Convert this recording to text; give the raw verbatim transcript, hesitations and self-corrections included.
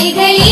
Hey, hey.